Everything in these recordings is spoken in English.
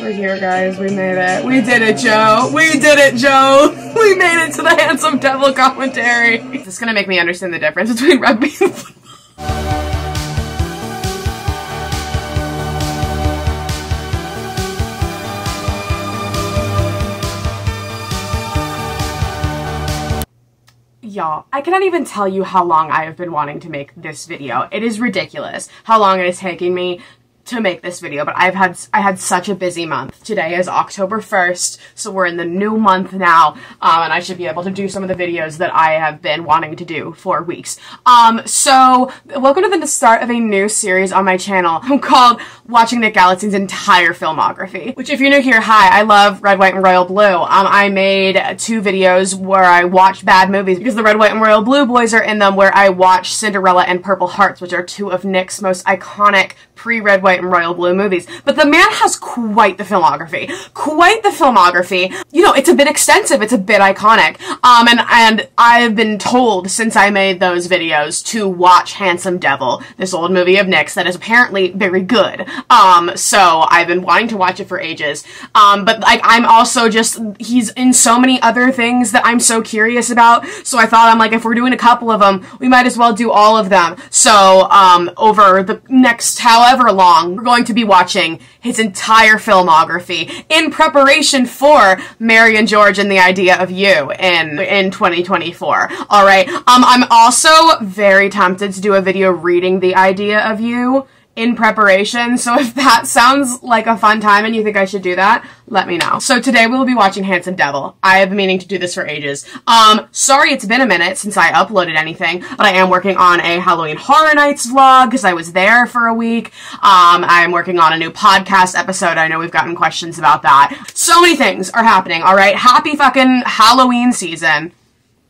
We're here, guys. We made it. We did it, Joe. We did it, Joe. We made it to the Handsome Devil commentary. This is gonna make me understand the difference between rugby and football. Y'all, I cannot even tell you how long I have been wanting to make this video. It is ridiculous how long it is taking me to make this video, but I had such a busy month. Today is October 1st, so we're in the new month now, and I should be able to do some of the videos that I have been wanting to do for weeks. So welcome to the start of a new series on my channel called Watching Nick Galitzine's Entire Filmography, which if you're new here, hi, I love Red, White, and Royal Blue. I made two videos where I watch bad movies because the Red, White, and Royal Blue boys are in them, where I watch Cinderella and Purple Hearts, which are two of Nick's most iconic pre-Red, White, and Royal Blue movies. But the man has quite the filmography. Quite the filmography. You know, it's a bit extensive, it's a bit iconic. And I've been told since I made those videos to watch Handsome Devil, this old movie of Nick's that is apparently very good. So I've been wanting to watch it for ages. But like, I'm also just, he's in so many other things that I'm so curious about. So I thought, I'm like, if we're doing a couple of them, we might as well do all of them. So over the next however long, we're going to be watching his entire filmography in preparation for Mary and George and The Idea of You in 2024. All right. I'm also very tempted to do a video reading The Idea of You in preparation, so if that sounds like a fun time and you think I should do that, let me know. So today we will be watching Handsome Devil. I have been meaning to do this for ages. Sorry it's been a minute since I uploaded anything, but I am working on a Halloween Horror Nights vlog because I was there for a week. I'm working on a new podcast episode. I know we've gotten questions about that. So many things are happening, all right? Happy fucking Halloween season.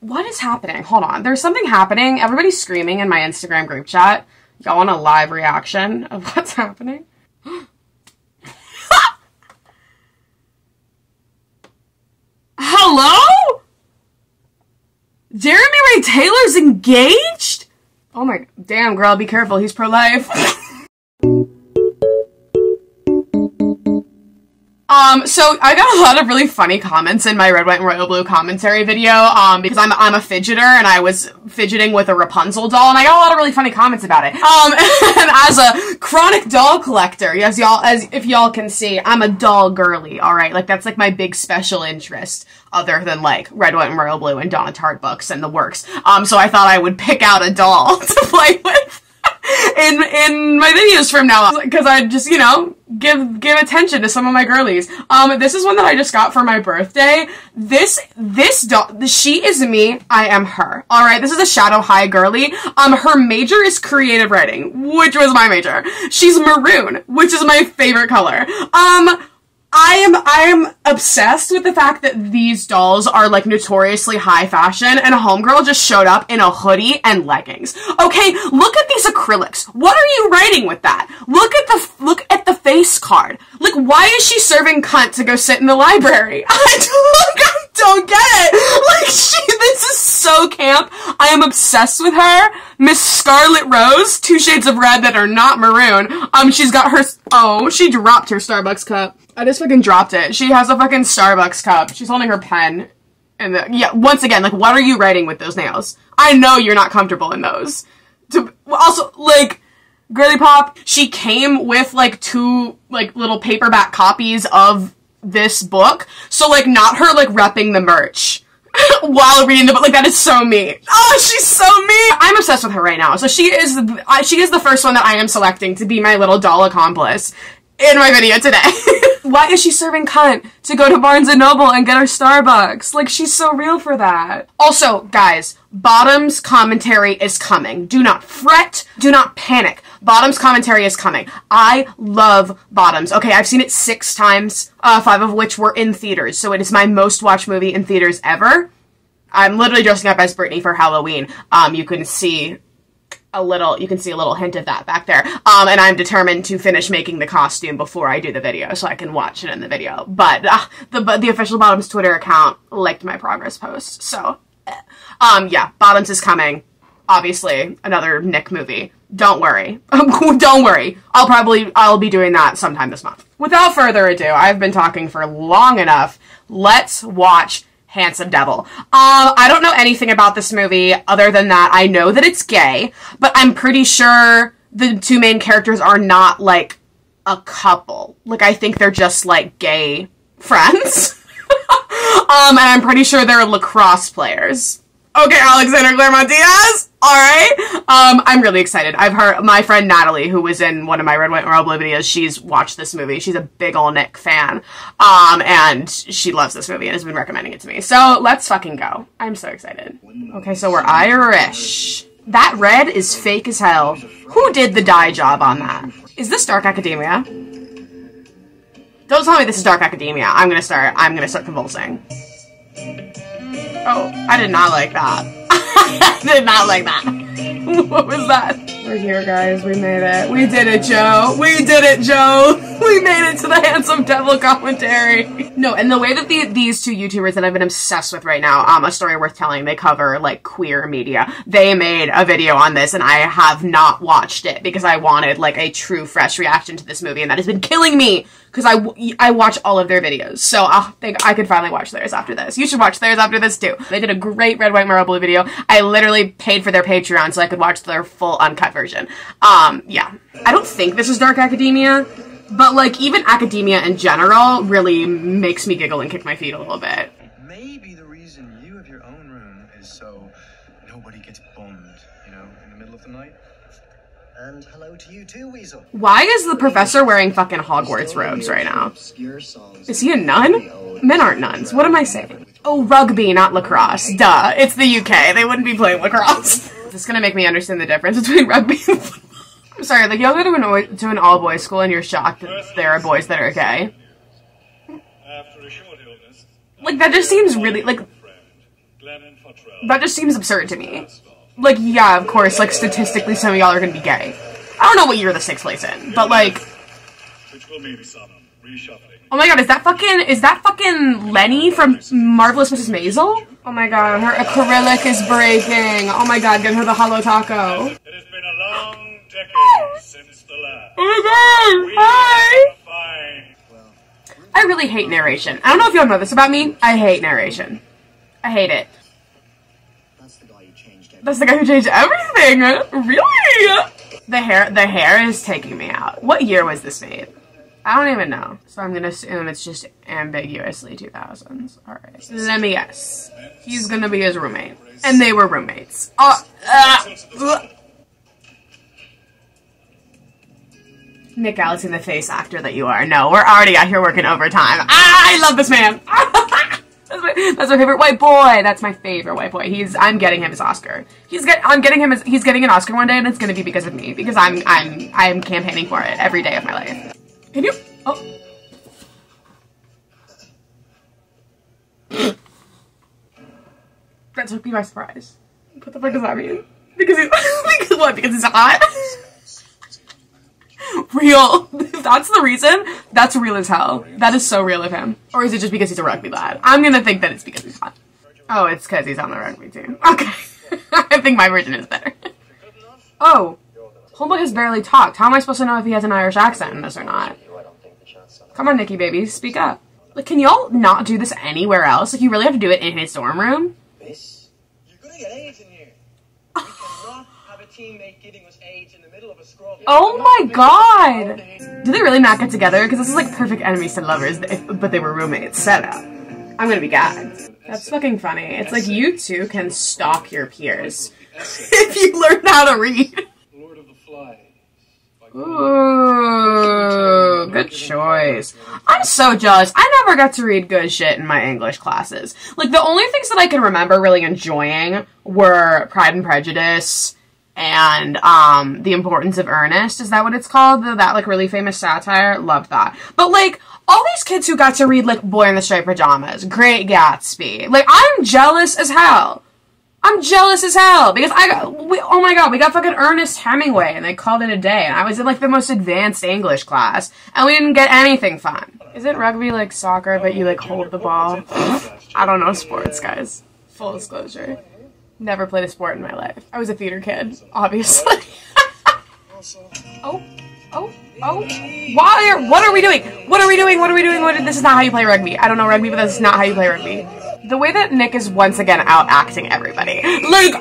What is happening? Hold on. There's something happening. Everybody's screaming in my Instagram group chat. Y'all want a live reaction of what's happening? Hello? Jeremy Ray Taylor's engaged? Oh my, damn girl, be careful, he's pro-life. So I got a lot of really funny comments in my Red, White, and Royal Blue commentary video, because I'm a fidgeter, and I was fidgeting with a Rapunzel doll, and I got a lot of really funny comments about it. And as a chronic doll collector, yes, y'all, as if y'all can see, I'm a doll girly, alright? Like, that's like my big special interest, other than like Red, White, and Royal Blue and Donna Tartt books and the works. So I thought I would pick out a doll to play with in my videos from now on, because I just, you know, give attention to some of my girlies. This is one that I just got for my birthday. This doll, she is me, I am her. All right, this is a Shadow High girly. Her major is creative writing, which was my major. She's maroon, which is my favorite color. I am obsessed with the fact that these dolls are like notoriously high fashion, and a homegirl just showed up in a hoodie and leggings. Okay, look at these acrylics. What are you writing with that? Look at the face card. Like, why is she serving cunt to go sit in the library? I don't get it. Like, this is so camp. I am obsessed with her. Miss Scarlet Rose, two shades of red that are not maroon. She's got her, oh, she dropped her Starbucks cup. I just fucking dropped it. She has a fucking Starbucks cup. She's holding her pen. And the, yeah, once again, like, what are you writing with those nails? I know you're not comfortable in those. Also, like, Girly Pop, she came with, like, two, like, little paperback copies of this book. So, like, not her, like, repping the merch while reading the book. Like, that is so me. Oh, she's so me. I'm obsessed with her right now. So she is the first one that I am selecting to be my little doll accomplice in my video today. Why is she serving cunt to go to Barnes & Noble and get her Starbucks? Like, she's so real for that. Also, guys, Bottoms commentary is coming. Do not fret. Do not panic. Bottoms commentary is coming. I love Bottoms. Okay, I've seen it 6 times, 5 of which were in theaters. So it is my most watched movie in theaters ever. I'm literally dressing up as Brittany for Halloween. You can see a little hint of that back there. And I'm determined to finish making the costume before I do the video so I can watch it in the video. But the official Bottoms Twitter account liked my progress post. So, yeah, Bottoms is coming. Obviously, another Nick movie. Don't worry. Don't worry. I'll be doing that sometime this month. Without further ado, I've been talking for long enough. Let's watch Handsome Devil. I don't know anything about this movie other than that I know that it's gay, but I'm pretty sure the two main characters are not, like, a couple. Like, I think they're just, like, gay friends. And I'm pretty sure they're lacrosse players. Okay, Alexander Claremont-Diaz. All right. I'm really excited. I've heard my friend Natalie, who was in one of my Red, White and Royal Blue videos, she's watched this movie. She's a big ol' Nick fan. And she loves this movie and has been recommending it to me. So let's fucking go. I'm so excited. Okay, so we're Irish. That red is fake as hell. Who did the dye job on that? Is this Dark Academia? Don't tell me this is Dark Academia. I'm gonna start convulsing. Oh, I did not like that. I did not like that. What was that? We're here, guys. We made it. We did it, Joe. We did it, Joe. We made it to the Handsome Devil commentary. No, and the way that these two YouTubers that I've been obsessed with right now, A Story Worth Telling, they cover, like, queer media. They made a video on this, and I have not watched it because I wanted, like, a true, fresh reaction to this movie, and that has been killing me because I watch all of their videos. So I think I could finally watch theirs after this. You should watch theirs after this, too. They did a great Red, White, Royal Blue video. I literally paid for their Patreon so I could watch their full uncut version. Yeah. I don't think this is Dark Academia, but, like, even academia in general really makes me giggle and kick my feet a little bit. Maybe the reason you have your own room is so nobody gets bombed, you know, in the middle of the night. And hello to you too, Weasel. Why is the professor wearing fucking Hogwarts robes right now? Is he a nun? Men aren't nuns. What am I saying? Oh, rugby, not lacrosse. Duh. It's the UK. They wouldn't be playing lacrosse. This is gonna make me understand the difference between rugby and football. I'm sorry, like, y'all go to an all-boys school and you're shocked that there are boys that are gay. Like, that just seems really, like, that just seems absurd to me. Like, yeah, of course, like, statistically some of y'all are gonna be gay. I don't know what year the sixth place in, but, like... Oh my god, is that fucking Lenny from Marvelous Mrs. Maisel? Oh my god, her acrylic is breaking. Oh my god, give her the Holo Taco. It has been a long... since the last. Oh my god! Hi! I really hate narration. I don't know if y'all know this about me. I hate narration. I hate it. That's the guy who changed everything! Really? The hair is taking me out. What year was this made? I don't even know. So I'm gonna assume it's just ambiguously 2000s. Alright. Let me guess. He's gonna be his roommate. And they were roommates. Nick Galitzine, the face actor that you are. No, we're already out here working overtime. Ah, I love this man. That's my favorite white boy. That's my favorite white boy. I'm getting him his Oscar. He's getting an Oscar one day, and it's gonna be because of me, because I'm campaigning for it every day of my life. Can you? Oh. That took me by surprise. What the fuck does that mean? Because he's because what? Because he's hot. Real. That's the reason? That's real as hell. That is so real of him. Or is it just because he's a rugby lad? I'm gonna think that it's because he's hot. Oh, it's because he's on the rugby team. Okay. I think my version is better. Oh. Homeboy has barely talked. How am I supposed to know if he has an Irish accent in this or not? Come on, Nikki, baby. Speak up. Like, can y'all not do this anywhere else? Like, you really have to do it in his dorm room? Miss, you're gonna get AIDS in here. We cannot have a teammate giving us AIDS in the middle of a scroll. Oh my god! Do they really not get together? Because this is like perfect enemies to lovers, but they were roommates. Set up. I'm gonna be gagged. That's fucking funny. It's like you two can stalk your peers. If you learn how to read. Lord of the Flies. Ooh, good choice. I'm so jealous. I never got to read good shit in my English classes. Like, the only things that I can remember really enjoying were Pride and Prejudice and, The Importance of Earnest. Is that what it's called? That, like, really famous satire? Loved that. But, like, all these kids who got to read, like, Boy in the Striped Pajamas, Great Gatsby. Like, I'm jealous as hell. I'm jealous as hell because oh my god, we got fucking Ernest Hemingway and they called it a day and I was in like the most advanced English class and we didn't get anything fun. Isn't rugby like soccer but you like hold the ball? I don't know sports, guys. Full disclosure. Never played a sport in my life. I was a theater kid, obviously. Oh. Why are, what are we doing? This is not how you play rugby. I don't know rugby, but this is not how you play rugby. The way that Nick is once again out-acting everybody. Like,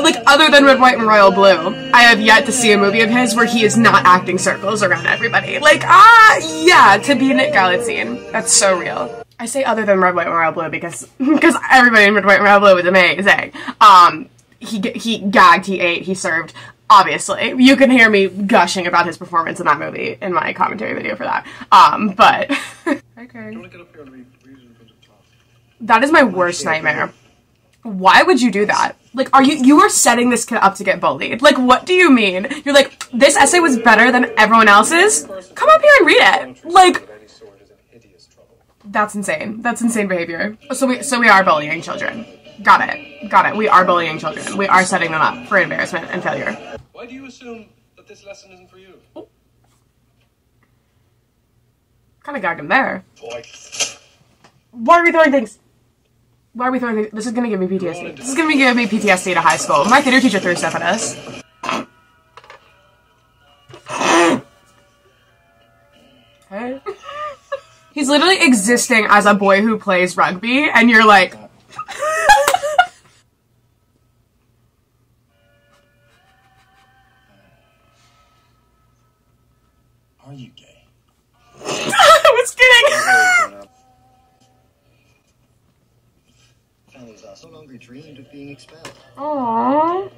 like other than Red, White and Royal Blue, I have yet to see a movie of his where he is not acting circles around everybody. Like, yeah, to be Nick Galitzine. That's so real. I say other than Red, White and Royal Blue because everybody in Red, White and Royal Blue was amazing. He gagged, he ate, he served. Obviously, you can hear me gushing about his performance in that movie in my commentary video for that. But okay. That is my worst nightmare. Why would you do that? Like, are you are setting this kid up to get bullied? Like, what do you mean? You're like, this essay was better than everyone else's. Come up here and read it. Like, that's insane. That's insane behavior. So we are bullying children. Got it. Got it. We are bullying children. We are setting them up for embarrassment and failure. Why do you assume that this lesson isn't for you? Oh. Kind of gagged him there. Boy. Why are we throwing things? Why are we throwing things? This is going to give me PTSD. This is going to give me PTSD to high school. My theater teacher threw stuff at us. Hey. He's literally existing as a boy who plays rugby, and you're like... Are you gay? I was kidding! Families are so longer dreamed of being expelled. Aww.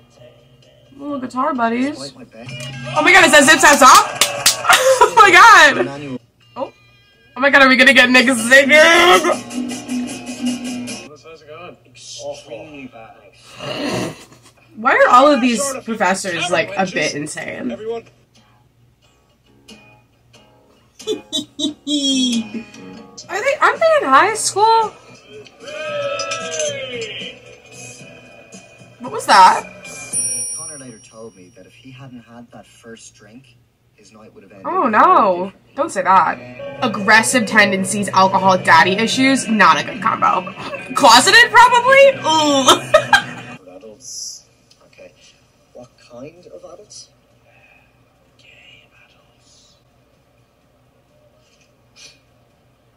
Little guitar buddies. Oh my god, is that Zip Zap Zop? Oh my god! Oh. Oh my god, are we gonna get niggas singing? How's it going? Extremely bad. Why are all of these professors, like, a bit insane? Everyone. Aren't they in high school? What was that? Connor later told me that if he hadn't had that first drink, his night would have ended. Oh no! Don't say that. Aggressive tendencies, alcohol, daddy issues, not a good combo. Closeted, probably? Ooh. Adults. Okay. What kind of adults?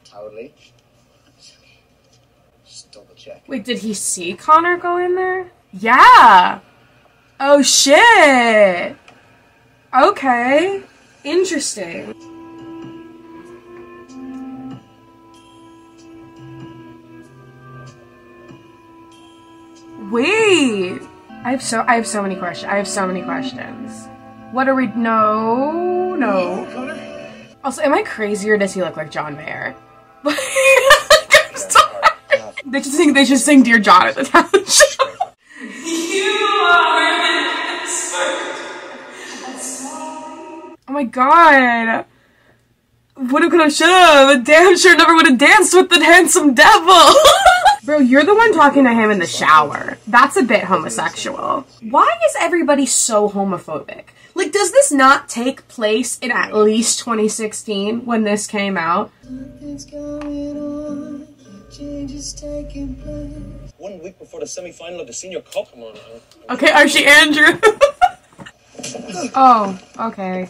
Howardly. Just double check. Wait, did he see Connor go in there? Yeah! Oh shit! Okay. Interesting. Wait! I have so many questions. I have so many questions. What are we? No. Also, am I crazy or does he look like John Mayer? I'm sorry. They just sing Dear John at the talent show. You are an expert. Oh my god. Woulda coulda shoulda, but damn sure never woulda danced with the handsome devil. Bro, you're the one talking to him in the shower. That's a bit homosexual. Why is everybody so homophobic? Like, does this not take place in at least 2016 when this came out? Nothing's going on. Changes taking place. 1 week before the semi-final of the Senior Cup. Come on, now. Okay, Archie Andrew. Oh, okay.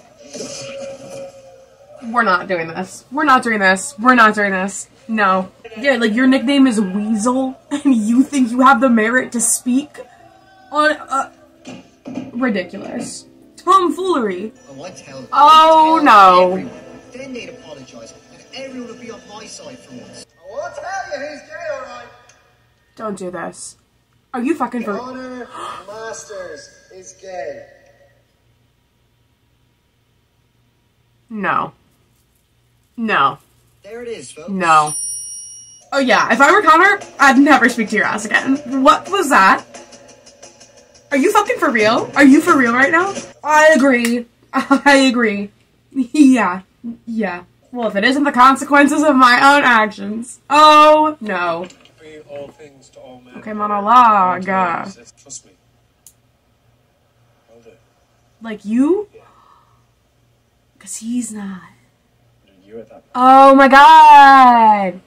We're not doing this. We're not doing this. We're not doing this. No. Yeah, like, your nickname is Weasel, and you think you have the merit to speak on ridiculous. Tomfoolery. Oh no. Then they'd apologize, and everyone would be on my side for once. I'll tell you who's gay, alright? Don't do this. Are you fucking for- Connor Masters is gay. No. No. There it is, folks. No. Oh yeah, if I were Connor, I'd never speak to your ass again. What was that? Are you fucking for real? Are you for real right now? I agree. Yeah. Well, if it isn't the consequences of my own actions. Oh, no. Okay, monologue. Trust me. I'll do it. Like you? Because he's not. Oh my god.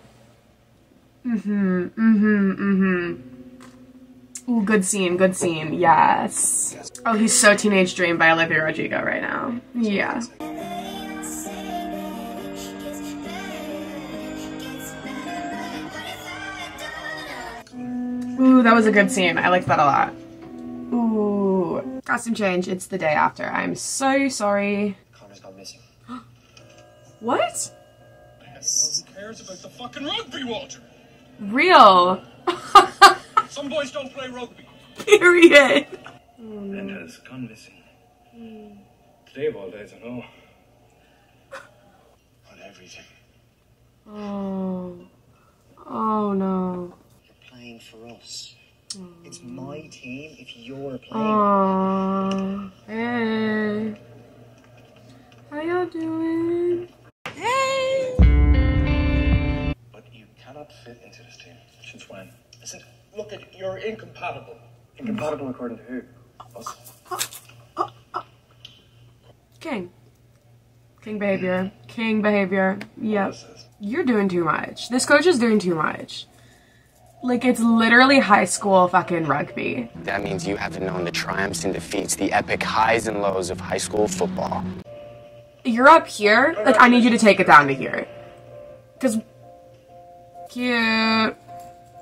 Ooh, good scene, yes. Oh, he's so Teenage Dream by Olivia Rodrigo right now. Yeah. Ooh, that was a good scene. I liked that a lot. Ooh. Costume change, it's the day after. I'm so sorry. Connor's gone missing. What? Yes. Who cares about the fucking rugby, Walter? Real. Some boys don't play rugby. Period. And has gone missing. Today of all days, I know. On everything. Oh. Oh no. You're playing for us. Oh. It's my team if you're playing. Oh. Hey. How y'all doing? Hey! But you cannot fit into this team. Since when? I said, look at you're incompatible. Incompatible according to who? Us. King. King behavior. King behavior. Yep. You're doing too much. This coach is doing too much. Like, it's literally high school fucking rugby. That means you haven't known the triumphs and defeats, the epic highs and lows of high school football. You're up here? Like, I need you to take it down to here. Because... Cute.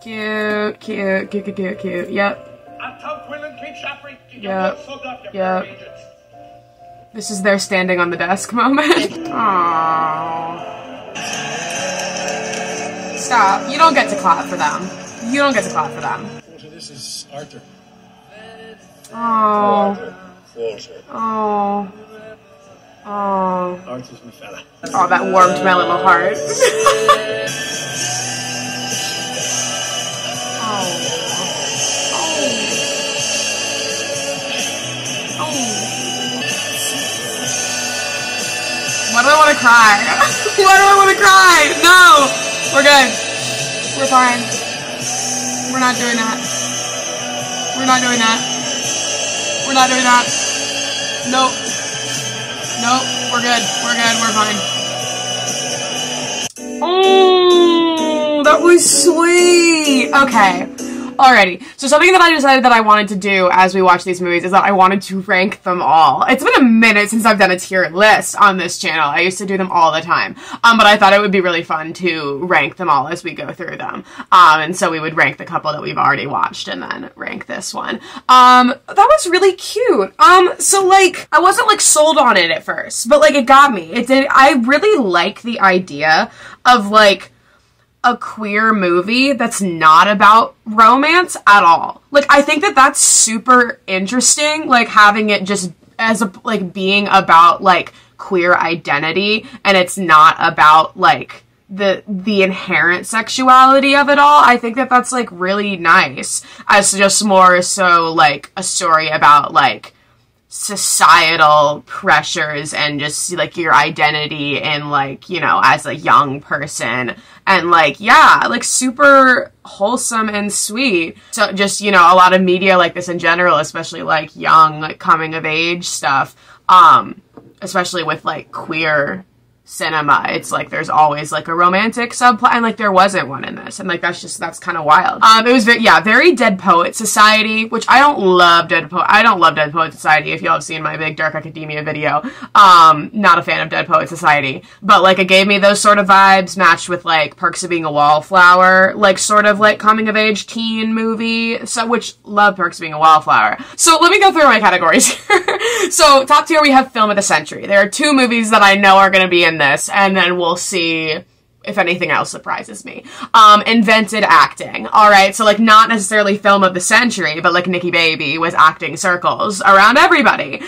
Yep. Yep. This is their standing on the desk moment. Aww. Stop. You don't get to clap for them. You don't get to clap for them. Walter, this is Arthur. Oh. Walter. Oh. Oh. Arthur's my fella. Oh, that warmed my little heart. Oh. Why do I want to cry? Why do I want to cry? No! We're good. We're fine. We're not doing that. We're not doing that. We're not doing that. Nope. Nope, we're good, we're fine. Oh, that was sweet! Okay, alrighty. So something that I decided that I wanted to do as we watch these movies is that I wanted to rank them all. It's been a minute since I've done a tier list on this channel. I used to do them all the time, but I thought it would be really fun to rank them all as we go through them. And so we would rank the couple that we've already watched and then rank this one. That was really cute. So like, I wasn't like sold on it at first, but like it got me. It did. I really like the idea of like a queer movie that's not about romance at all. Like, I think that that's super interesting, like having it just as a, like being about like queer identity, and it's not about like the inherent sexuality of it all. I think that that's like really nice as just more so like a story about like societal pressures and just like your identity and like, you know, as a young person, and like, yeah, like super wholesome and sweet. So just, you know, a lot of media like this in general, especially like young, like coming of age stuff, especially with like queer cinema, it's like there's always like a romantic subplot, and like there wasn't one in this, and like that's just, that's kind of wild. It was very, yeah, very Dead Poets Society, which I don't love Dead Poets Society. If y'all have seen my big Dark Academia video, not a fan of Dead Poets Society, but like it gave me those sort of vibes matched with like Perks of Being a Wallflower, like sort of like coming of age teen movie. So which, love Perks of Being a Wallflower. So let me go through my categories here. So top tier, we have Film of the Century. There are two movies that I know are going to be in this, and then we'll see if anything else surprises me. Invented acting. All right, so like not necessarily film of the century, but like Nikki Baby was acting circles around everybody.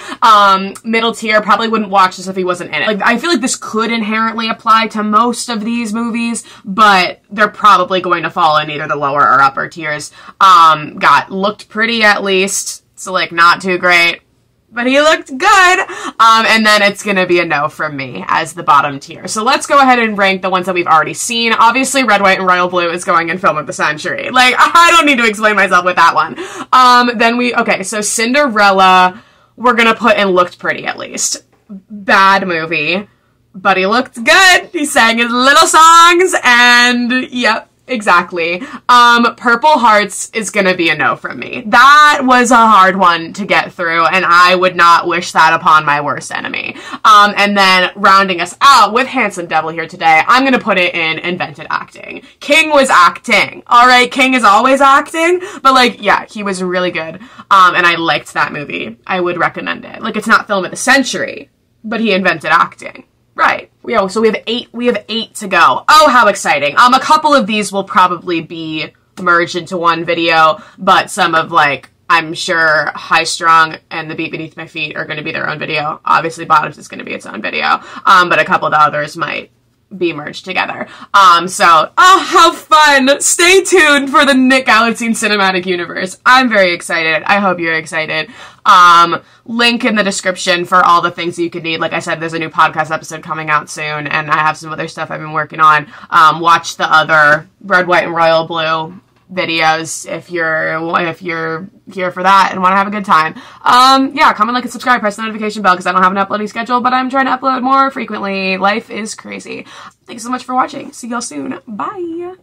Middle tier, probably wouldn't watch this if he wasn't in it. Like, I feel like this could inherently apply to most of these movies, but they're probably going to fall in either the lower or upper tiers. Got Looked Pretty at least, so like not too great, but he looked good. And then it's gonna be a no from me as the bottom tier. So let's go ahead and rank the ones that we've already seen. Obviously, Red, White, and Royal Blue is going in Film of the Century. Like, I don't need to explain myself with that one. Then okay, so Cinderella, we're gonna put in Looked Pretty at least. Bad movie, but he looked good. He sang his little songs, and yep, Exactly. Purple Hearts is gonna be a no from me. That was a hard one to get through, and I would not wish that upon my worst enemy. And then rounding us out with Handsome Devil here today, I'm gonna put it in invented acting. King was acting. Alright, King is always acting, but like, yeah, he was really good. And I liked that movie. I would recommend it. Like, it's not film of the century, but he invented acting. Right. So we have eight to go. Oh, how exciting. A couple of these will probably be merged into one video, but some of, like, I'm sure High Strung and The Beat Beneath My Feet are going to be their own video. Obviously, Bottoms is going to be its own video, but a couple of the others might be merged together. So, oh, how fun! Stay tuned for the Nick Galitzine Cinematic Universe. I'm very excited. I hope you're excited. Link in the description for all the things that you could need. Like I said, there's a new podcast episode coming out soon, and I have some other stuff I've been working on. Watch the other Red, White, and Royal Blue videos if you're here for that and want to have a good time. Yeah, comment, like, and subscribe, press the notification bell because I don't have an uploading schedule, but I'm trying to upload more frequently. Life is crazy. Thanks so much for watching. See y'all soon. Bye.